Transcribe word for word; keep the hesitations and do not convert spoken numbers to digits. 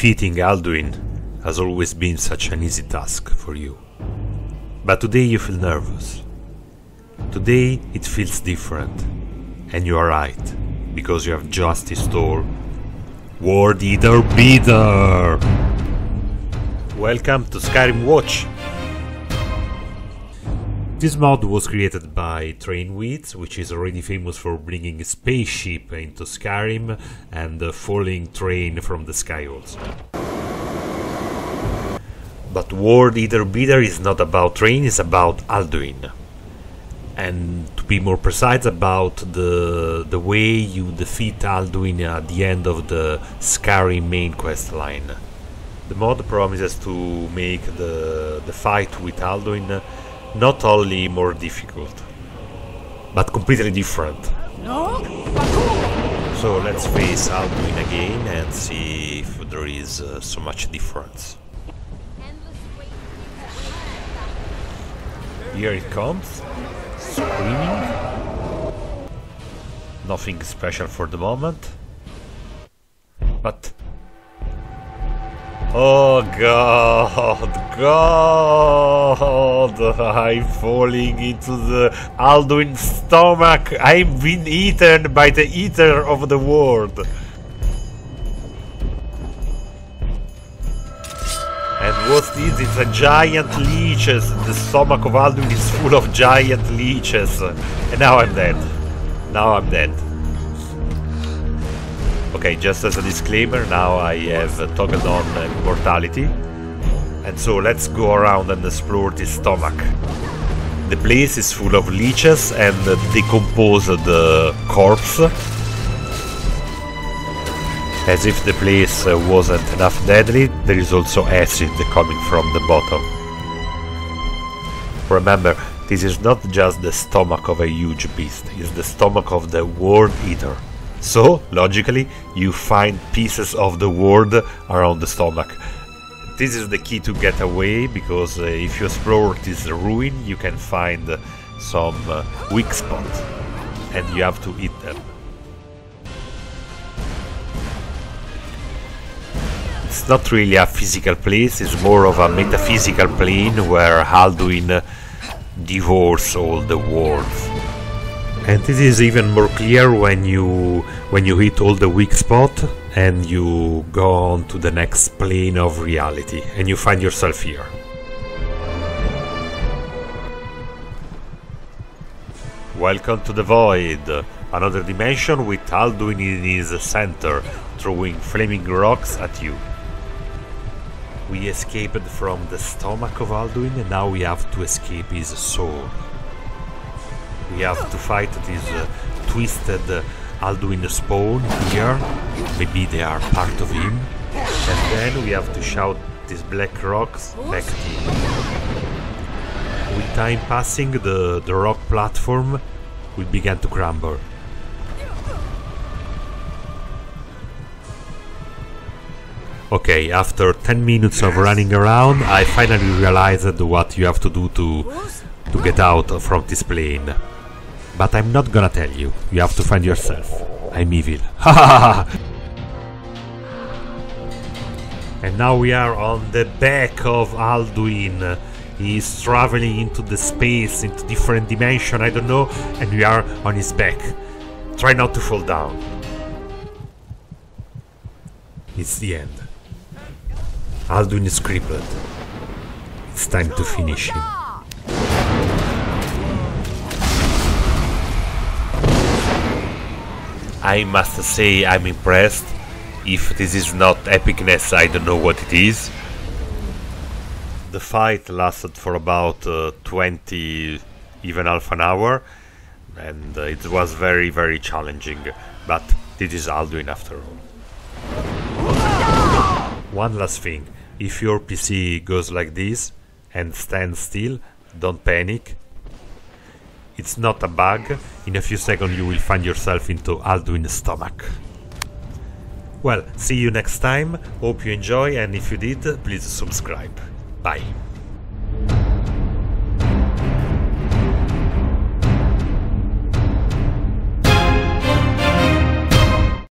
Defeating Alduin has always been such an easy task for you. But today you feel nervous. Today it feels different. And you are right, because you have just installed World Eater Beater! Welcome to Skyrim Watch! This mod was created by Trainwiz, which is already famous for bringing a spaceship into Skyrim and a falling train from the sky also. But World Eater Beater is not about train, it's about Alduin. And to be more precise, about the, the way you defeat Alduin at the end of the Skyrim main quest line. The mod promises to make the, the fight with Alduin not only more difficult, but completely different. No. So let's face Alduin again and see if there is uh, so much difference. Here it comes, screaming. Nothing special for the moment, but oh god, god, I'm falling into the Alduin's stomach, I've been eaten by the eater of the world. And what's this? It's a giant leeches, the stomach of Alduin is full of giant leeches. And now I'm dead, now I'm dead. Okay, just as a disclaimer, now I have toggled on immortality, and so let's go around and explore this stomach. The place is full of leeches and decomposed uh, corpse, as if the place uh, wasn't enough deadly. There is also acid coming from the bottom. Remember, this is not just the stomach of a huge beast, it's the stomach of the World Eater. So, logically, you find pieces of the world around the stomach. This is the key to get away, because uh, if you explore this ruin, you can find uh, some uh, weak spots, and you have to eat them. It's not really a physical place, it's more of a metaphysical plane where Alduin devours all the worlds. And this is even more clear when you when you hit all the weak spot and you go on to the next plane of reality and you find yourself here. Welcome to the Void, another dimension with Alduin in his center, throwing flaming rocks at you. We escaped from the stomach of Alduin and now we have to escape his soul. We have to fight this uh, twisted uh, Alduin spawn here, maybe they are part of him, and then we have to shout these black rocks back to him. With time passing, the, the rock platform will begin to crumble. Okay, after ten minutes of running around, I finally realized what you have to do to, to get out from this plane. But I'm not gonna tell you, you have to find yourself. I'm evil. And now we are on the back of Alduin. He is traveling into the space, into different dimension, I don't know, and we are on his back. Try not to fall down. It's the end. Alduin is crippled. It's time to finish him. I must say I'm impressed. If this is not epicness, I don't know what it is. The fight lasted for about uh, twenty, even half an hour, and uh, it was very very challenging, but this is Alduin after all. One last thing, if your P C goes like this and stands still, don't panic. It's not a bug, in a few seconds you will find yourself into Alduin's stomach. Well, see you next time, hope you enjoy, and if you did, please subscribe. Bye.